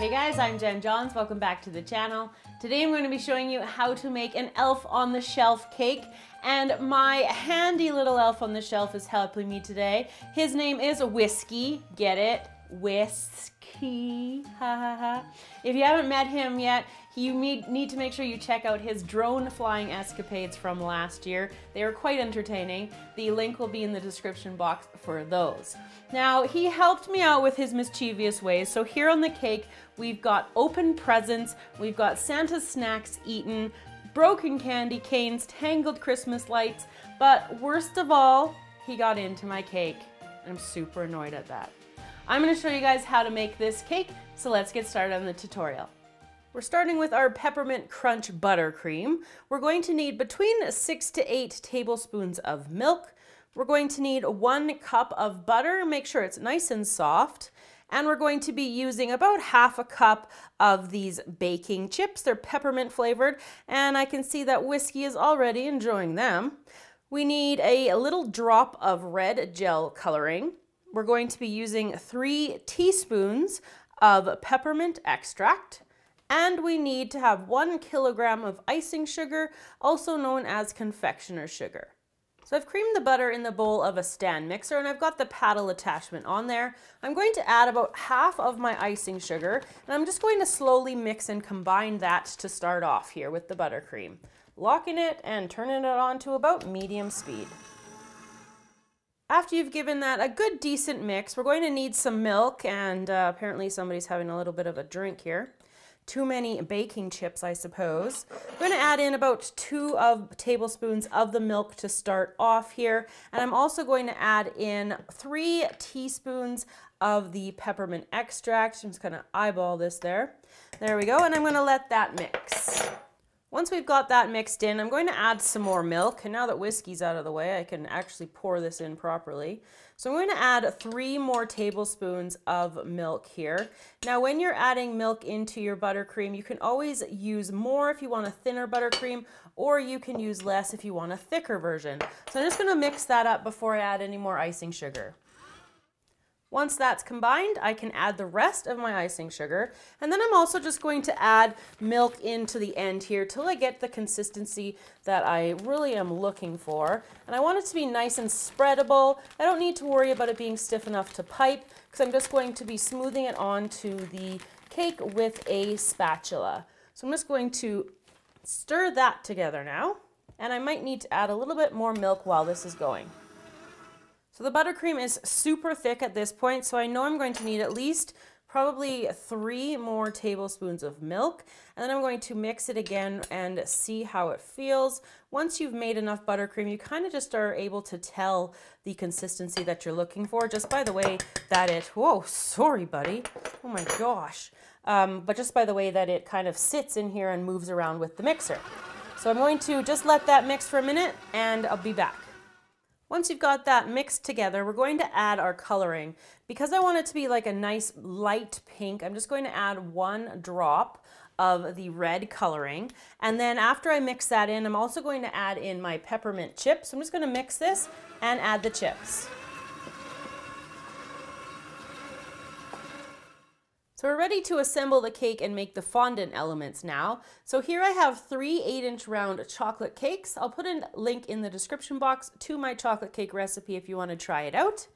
Hey guys, I'm Jen Johns, welcome back to the channel. Today I'm going to be showing you how to make an Elf on the Shelf cake, and my handy little Elf on the Shelf is helping me today. His name is Whiskey, get it? Whiskey, ha ha ha. If you haven't met him yet, you need to make sure you check out his drone flying escapades from last year. They are quite entertaining. The link will be in the description box for those. Now, he helped me out with his mischievous ways. So here on the cake, we've got open presents, we've got Santa's snacks eaten, broken candy canes, tangled Christmas lights, but worst of all, he got into my cake. I'm super annoyed at that. I'm going to show you guys how to make this cake, so let's get started on the tutorial. We're starting with our peppermint crunch buttercream. We're going to need between 6 to 8 tablespoons of milk. We're going to need 1 cup of butter, make sure it's nice and soft. And we're going to be using about 1/2 cup of these baking chips. They're peppermint flavored, and I can see that Whiskey is already enjoying them. We need a little drop of red gel coloring. We're going to be using 3 teaspoons of peppermint extract. And we need to have 1 kilogram of icing sugar, also known as confectioner's sugar. So I've creamed the butter in the bowl of a stand mixer and I've got the paddle attachment on there. I'm going to add about 1/2 of my icing sugar and I'm just going to slowly mix and combine that to start off here with the buttercream. Locking it and turning it on to about medium speed. After you've given that a good decent mix, we're going to need some milk and apparently somebody's having a little bit of a drink here. Too many baking chips, I suppose. I'm going to add in about 2 tablespoons of the milk to start off here. And I'm also going to add in 3 teaspoons of the peppermint extract. I'm just going to eyeball this there. There we go. And I'm going to let that mix. Once we've got that mixed in, I'm going to add some more milk. And now that Whiskey's out of the way, I can actually pour this in properly. So I'm going to add 3 more tablespoons of milk here. Now, when you're adding milk into your buttercream, you can always use more if you want a thinner buttercream, or you can use less if you want a thicker version. So I'm just going to mix that up before I add any more icing sugar. Once that's combined, I can add the rest of my icing sugar. And then I'm also just going to add milk into the end here till I get the consistency that I really am looking for. And I want it to be nice and spreadable. I don't need to worry about it being stiff enough to pipe because I'm just going to be smoothing it onto the cake with a spatula. So I'm just going to stir that together now. And I might need to add a little bit more milk while this is going. So the buttercream is super thick at this point, so I know I'm going to need at least probably 3 more tablespoons of milk, and then I'm going to mix it again and see how it feels. Once you've made enough buttercream, you kind of just are able to tell the consistency that you're looking for just by the way that it, whoa, sorry buddy, oh my gosh, but just by the way that it kind of sits in here and moves around with the mixer. So I'm going to just let that mix for a minute and I'll be back. Once you've got that mixed together, we're going to add our coloring. Because I want it to be like a nice light pink, I'm just going to add 1 drop of the red coloring. And then after I mix that in, I'm also going to add in my peppermint chips. I'm just going to mix this and add the chips. So we're ready to assemble the cake and make the fondant elements now. So here I have 3 8-inch round chocolate cakes. I'll put a link in the description box to my chocolate cake recipe if you want to try it out.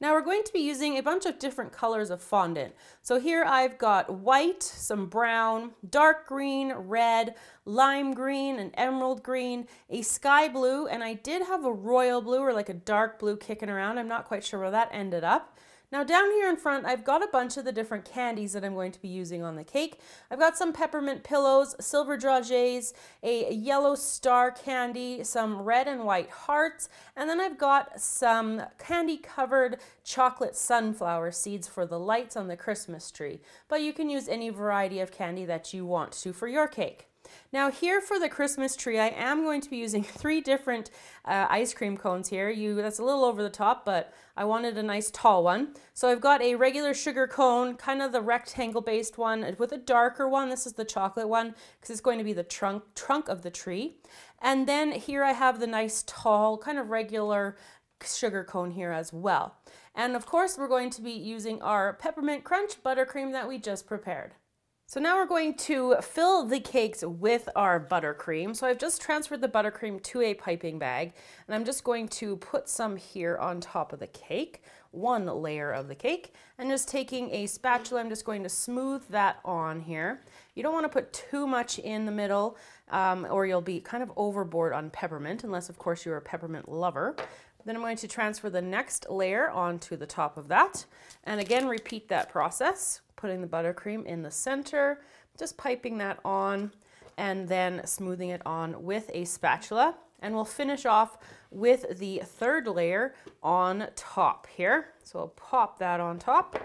Now we're going to be using a bunch of different colors of fondant. So here I've got white, some brown, dark green, red, lime green, an emerald green, a sky blue, and I did have a royal blue or like a dark blue kicking around. I'm not quite sure where that ended up. Now down here in front, I've got a bunch of the different candies that I'm going to be using on the cake. I've got some peppermint pillows, silver dragées, a yellow star candy, some red and white hearts, and then I've got some candy-covered chocolate sunflower seeds for the lights on the Christmas tree. But you can use any variety of candy that you want to for your cake. Now here for the Christmas tree, I am going to be using 3 different ice cream cones here. That's a little over the top, but I wanted a nice tall one. So I've got a regular sugar cone, kind of the rectangle-based one with a darker one. This is the chocolate one because it's going to be the trunk of the tree. And then here I have the nice tall, kind of regular sugar cone here as well. And of course, we're going to be using our peppermint crunch buttercream that we just prepared. So now we're going to fill the cakes with our buttercream. So I've just transferred the buttercream to a piping bag, and I'm just going to put some here on top of the cake, one layer of the cake, and just taking a spatula, I'm just going to smooth that on here. You don't want to put too much in the middle, or you'll be kind of overboard on peppermint, unless of course you're a peppermint lover. Then I'm going to transfer the next layer onto the top of that, and again repeat that process, putting the buttercream in the center, just piping that on, and then smoothing it on with a spatula. And we'll finish off with the third layer on top here. So I'll pop that on top.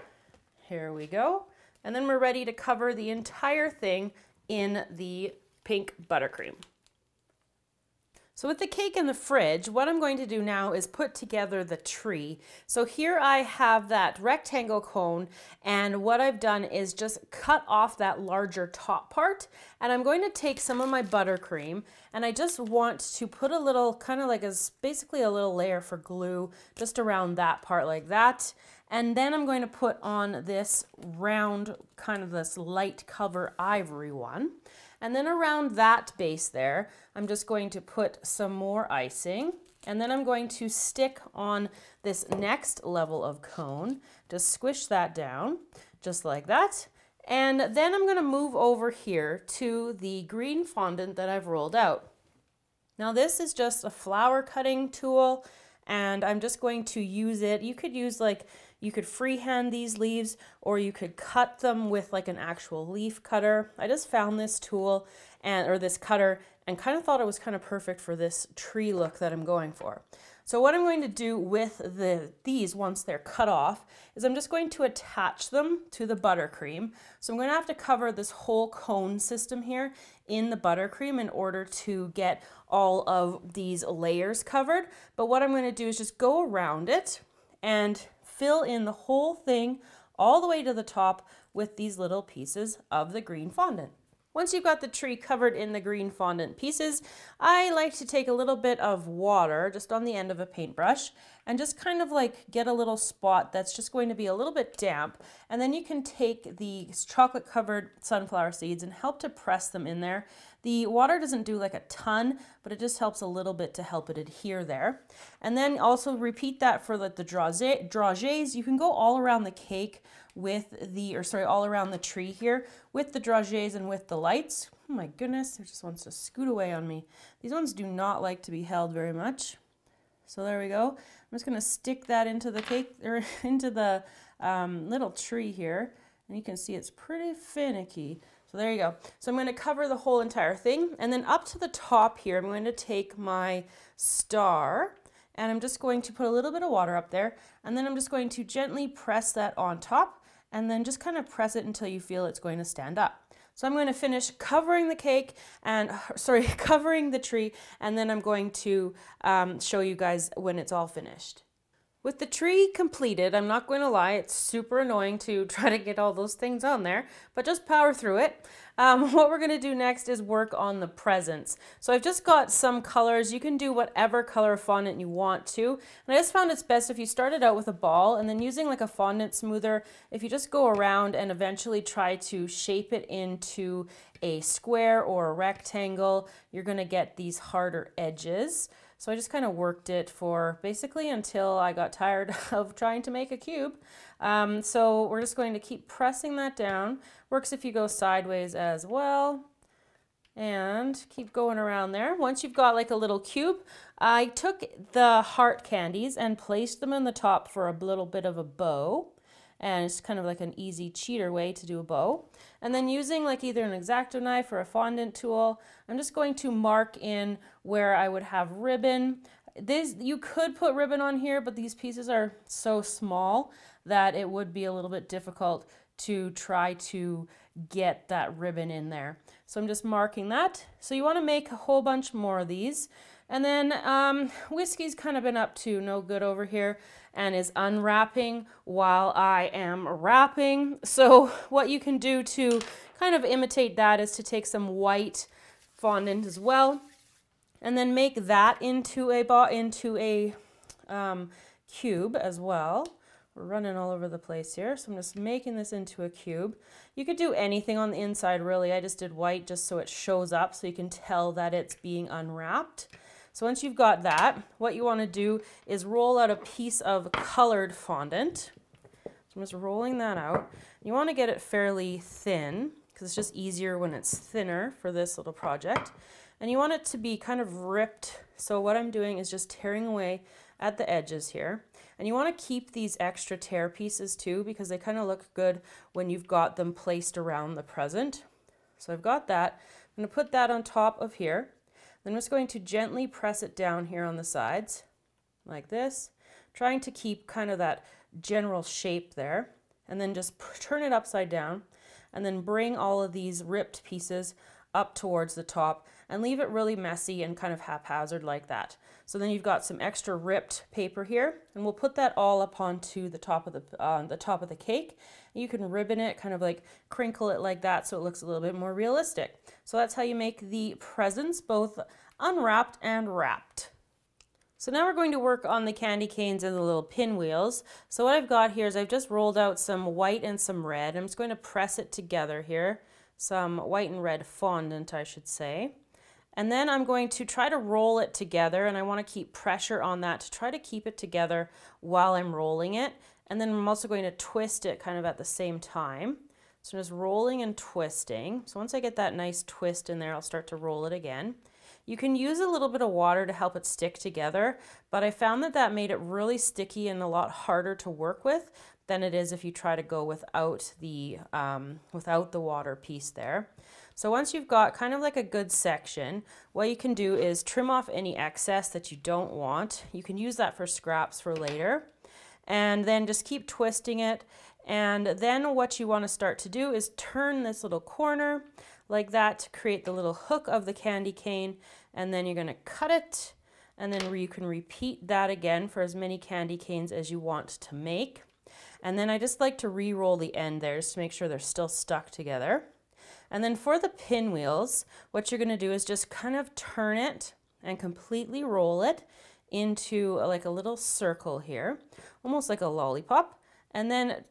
Here we go. And then we're ready to cover the entire thing in the pink buttercream. So with the cake in the fridge, what I'm going to do now is put together the tree. So here I have that rectangle cone, and what I've done is just cut off that larger top part, and I'm going to take some of my buttercream, and I just want to put a little, kind of like basically a little layer for glue just around that part like that. And then I'm going to put on this round, kind of this light cover ivory one. And then around that base there, I'm just going to put some more icing. And then I'm going to stick on this next level of cone, just squish that down, just like that. And then I'm gonna move over here to the green fondant that I've rolled out. Now this is just a flower cutting tool, and I'm just going to use it. You could use like, you could freehand these leaves, or you could cut them with like an actual leaf cutter. I just found this tool or this cutter and kind of thought it was kind of perfect for this tree look that I'm going for. So what I'm going to do with these once they're cut off is I'm just going to attach them to the buttercream. So I'm going to have to cover this whole cone system here in the buttercream in order to get all of these layers covered. But what I'm going to do is just go around it and fill in the whole thing all the way to the top with these little pieces of the green fondant. Once you've got the tree covered in the green fondant pieces, I like to take a little bit of water just on the end of a paintbrush and just kind of like get a little spot that's just going to be a little bit damp. And then you can take the chocolate covered sunflower seeds and help to press them in there. The water doesn't do like a ton, but it just helps a little bit to help it adhere there. And then also repeat that for like the dragées. You can go all around the cake with the, all around the tree here with the dragées and with the lights. Oh my goodness, there just wants to scoot away on me. These ones do not like to be held very much. So there we go. I'm just gonna stick that into the cake, or into the little tree here. And you can see it's pretty finicky. So there you go. So I'm going to cover the whole entire thing, and then up to the top here I'm going to take my star, and I'm just going to put a little bit of water up there, and then I'm just going to gently press that on top, and then just kind of press it until you feel it's going to stand up. So I'm going to finish covering the cake and, covering the tree, and then I'm going to show you guys when it's all finished. With the tree completed, I'm not going to lie, it's super annoying to try to get all those things on there, but just power through it. What we're going to do next is work on the presents. So I've just got some colors. You can do whatever color fondant you want to. And I just found it's best if you started out with a ball and then using like a fondant smoother, if you just go around and eventually try to shape it into a square or a rectangle, you're going to get these harder edges. So I just kind of worked it for basically until I got tired of trying to make a cube. So we're just going to keep pressing that down. Works if you go sideways as well. And keep going around there. Once you've got like a little cube, I took the heart candies and placed them in the top for a little bit of a bow. And it's kind of like an easy cheater way to do a bow. And then using like either an X-Acto knife or a fondant tool, I'm just going to mark in where I would have ribbon. You could put ribbon on here, but these pieces are so small that it would be a little bit difficult to try to get that ribbon in there. So I'm just marking that. So you want to make a whole bunch more of these. And then Whiskey's kind of been up to no good over here and is unwrapping while I am wrapping. So what you can do to kind of imitate that is to take some white fondant as well and then make that into a cube as well. We're running all over the place here. So I'm just making this into a cube. You could do anything on the inside, really. I just did white just so it shows up so you can tell that it's being unwrapped. So once you've got that, what you want to do is roll out a piece of colored fondant. So I'm just rolling that out. You want to get it fairly thin because it's just easier when it's thinner for this little project. And you want it to be kind of ripped. So what I'm doing is just tearing away at the edges here. And you want to keep these extra tear pieces too because they kind of look good when you've got them placed around the present. So I've got that. I'm going to put that on top of here. I'm just going to gently press it down here on the sides like this, trying to keep kind of that general shape there, and then just turn it upside down and then bring all of these ripped pieces up towards the top and leave it really messy and kind of haphazard like that. So then you've got some extra ripped paper here, and we'll put that all up onto the top of the cake. You can ribbon it, kind of like crinkle it like that so it looks a little bit more realistic. So that's how you make the presents, both unwrapped and wrapped. So now we're going to work on the candy canes and the little pinwheels. So what I've got here is I've just rolled out some white and some red. I'm just going to press it together here. Some white and red fondant, I should say. And then I'm going to try to roll it together, and I want to keep pressure on that to try to keep it together while I'm rolling it. And then I'm also going to twist it kind of at the same time. So I'm just rolling and twisting. So once I get that nice twist in there, I'll start to roll it again. You can use a little bit of water to help it stick together, but I found that that made it really sticky and a lot harder to work with than it is if you try to go without the water piece there. So once you've got kind of like a good section, what you can do is trim off any excess that you don't want. You can use that for scraps for later, and then just keep twisting it. And then what you want to start to do is turn this little corner like that to create the little hook of the candy cane, and then you're going to cut it, and then you can repeat that again for as many candy canes as you want to make. And then I just like to re-roll the end there just to make sure they're still stuck together. And then for the pinwheels, what you're going to do is just kind of turn it and completely roll it into like a little circle here, almost like a lollipop, and then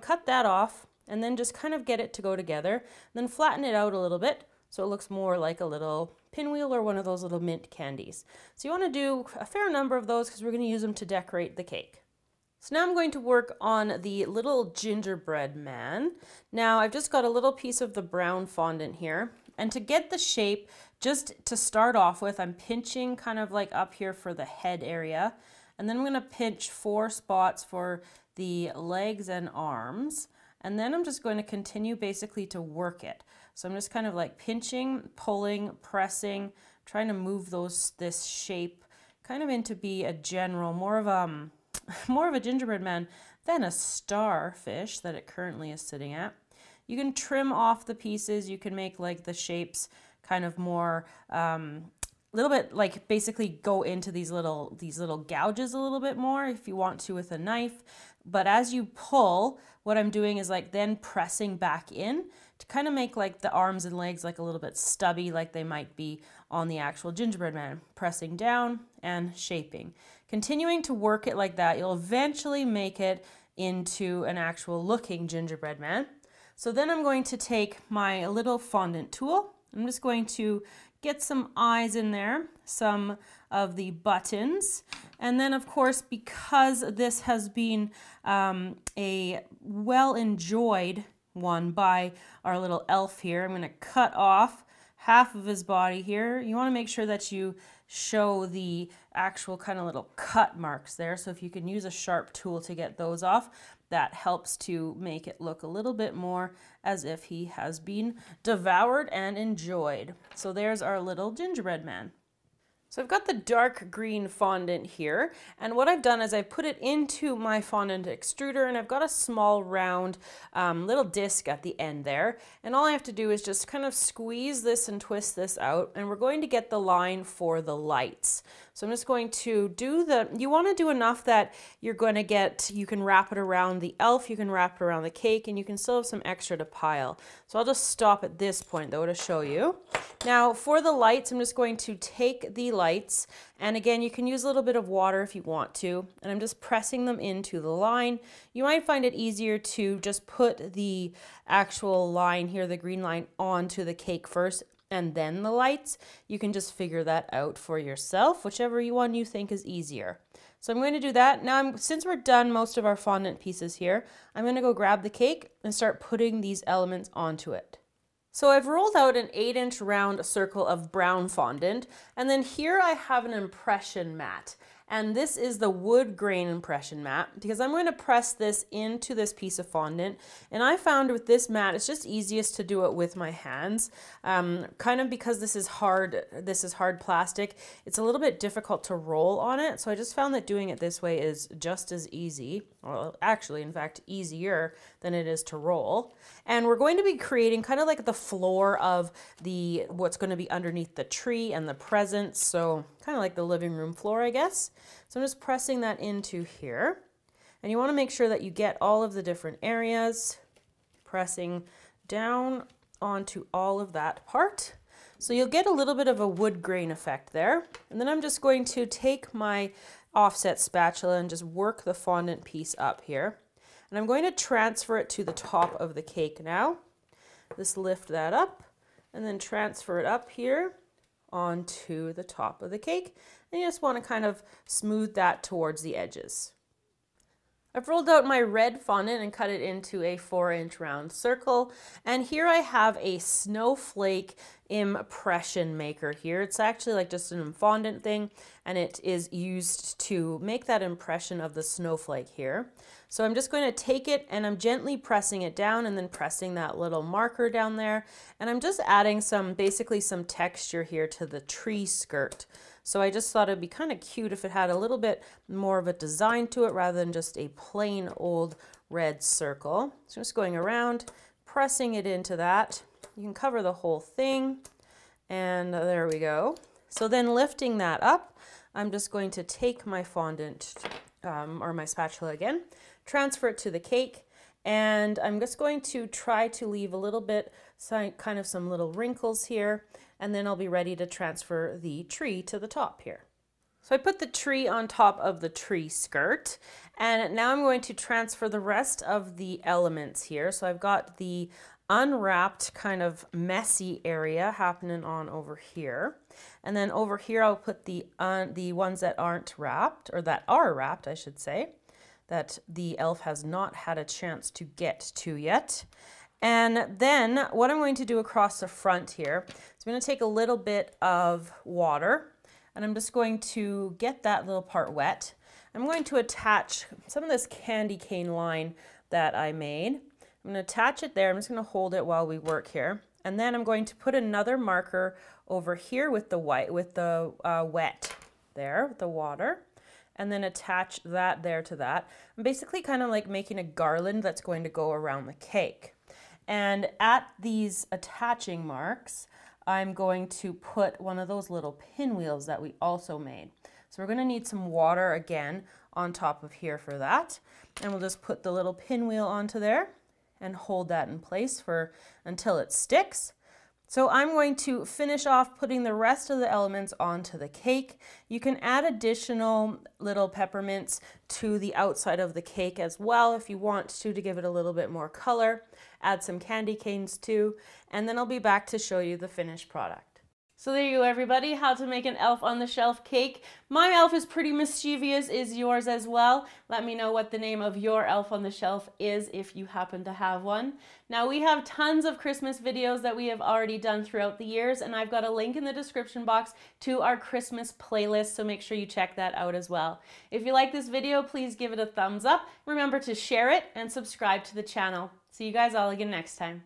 cut that off, and then just kind of get it to go together, then flatten it out a little bit so it looks more like a little pinwheel or one of those little mint candies. So you want to do a fair number of those because we're going to use them to decorate the cake. So now I'm going to work on the little gingerbread man. Now I've just got a little piece of the brown fondant here, and to get the shape, just to start off with, I'm pinching kind of like up here for the head area, and then I'm going to pinch 4 spots for the legs and arms, and then I'm just going to continue basically to work it. So I'm just kind of like pinching, pulling, pressing, trying to move this shape kind of into be a general, more of a gingerbread man than a starfish that it currently is sitting at. You can trim off the pieces. You can make like the shapes kind of more, little bit like basically go into these little gouges a little bit more if you want to with a knife. But as you pull, what I'm doing is like then pressing back in to kind of make like the arms and legs like a little bit stubby like they might be on the actual gingerbread man. Pressing down and shaping. Continuing to work it like that, you'll eventually make it into an actual looking gingerbread man. So then I'm going to take my little fondant tool. I'm just going to get some eyes in there, some of the buttons, and then of course, because this has been a well enjoyed one by our little elf here, I'm going to cut off half of his body here. You want to make sure that you show the actual kind of little cut marks there, so if you can use a sharp tool to get those off, that helps to make it look a little bit more as if he has been devoured and enjoyed. So there's our little gingerbread man. So I've got the dark green fondant here, and what I've done is I've put it into my fondant extruder, and I've got a small round little disc at the end there, and all I have to do is just kind of squeeze this and twist this out, and we're going to get the line for the lights. So I'm just going to do the, you want to do enough that you're going to get, you can wrap it around the elf, you can wrap it around the cake, and you can still have some extra to pile. So I'll just stop at this point though to show you. Now for the lights, I'm just going to take the lights, and again, you can use a little bit of water if you want to, and I'm just pressing them into the line. You might find it easier to just put the actual line here, the green line, onto the cake first and then the lights. You can just figure that out for yourself, whichever one you think is easier. So I'm going to do that. Now, since we're done most of our fondant pieces here, I'm going to go grab the cake and start putting these elements onto it. So I've rolled out an 8-inch round circle of brown fondant, and then here I have an impression mat. And this is the wood grain impression mat, because I'm going to press this into this piece of fondant. And I found with this mat, it's just easiest to do it with my hands. Kind of because this is hard plastic, it's a little bit difficult to roll on it. So I just found that doing it this way is just as easy, well, actually, in fact, easier than it is to roll. And we're going to be creating kind of like the floor of the, what's going to be underneath the tree and the presents. So kind of like the living room floor, I guess. So I'm just pressing that into here, and you want to make sure that you get all of the different areas, pressing down onto all of that part. So you'll get a little bit of a wood grain effect there. And then I'm just going to take my offset spatula and just work the fondant piece up here. And I'm going to transfer it to the top of the cake now. Just lift that up and then transfer it up here onto the top of the cake, and you just want to kind of smooth that towards the edges. I've rolled out my red fondant and cut it into a 4-inch round circle, and here I have a snowflake impression maker here. It's actually like just an fondant thing, and it is used to make that impression of the snowflake here. So I'm just going to take it, and I'm gently pressing it down and then pressing that little marker down there, and I'm just adding some, basically some texture here to the tree skirt. So I just thought it'd be kind of cute if it had a little bit more of a design to it rather than just a plain old red circle. So I'm just going around, pressing it into that. You can cover the whole thing, and there we go. So then lifting that up, I'm just going to take my fondant or my spatula again, transfer it to the cake, and I'm just going to try to leave a little bit, kind of some little wrinkles here, and then I'll be ready to transfer the tree to the top here. So I put the tree on top of the tree skirt, and now I'm going to transfer the rest of the elements here. So I've got the unwrapped kind of messy area happening on over here, and then over here I'll put the ones that aren't wrapped, or that are wrapped, I should say, that the elf has not had a chance to get to yet. And then what I'm going to do across the front here is I'm going to take a little bit of water, and I'm just going to get that little part wet. I'm going to attach some of this candy cane line that I made. I'm going to attach it there. I'm just going to hold it while we work here. And then I'm going to put another marker over here with the white, with the wet there, with the water, and then attach that there to that. I'm basically kind of like making a garland that's going to go around the cake. And at these attaching marks, I'm going to put one of those little pinwheels that we also made. So we're going to need some water again on top of here for that. And we'll just put the little pinwheel onto there and hold that in place for until it sticks. So I'm going to finish off putting the rest of the elements onto the cake. You can add additional little peppermints to the outside of the cake as well if you want to give it a little bit more color. Add some candy canes too, and then I'll be back to show you the finished product. So there you go, everybody, how to make an Elf on the Shelf cake. My elf is pretty mischievous. Is yours as well? Let me know what the name of your Elf on the Shelf is if you happen to have one. Now, we have tons of Christmas videos that we have already done throughout the years, and I've got a link in the description box to our Christmas playlist, so make sure you check that out as well. If you like this video, please give it a thumbs up. Remember to share it and subscribe to the channel. See you guys all again next time.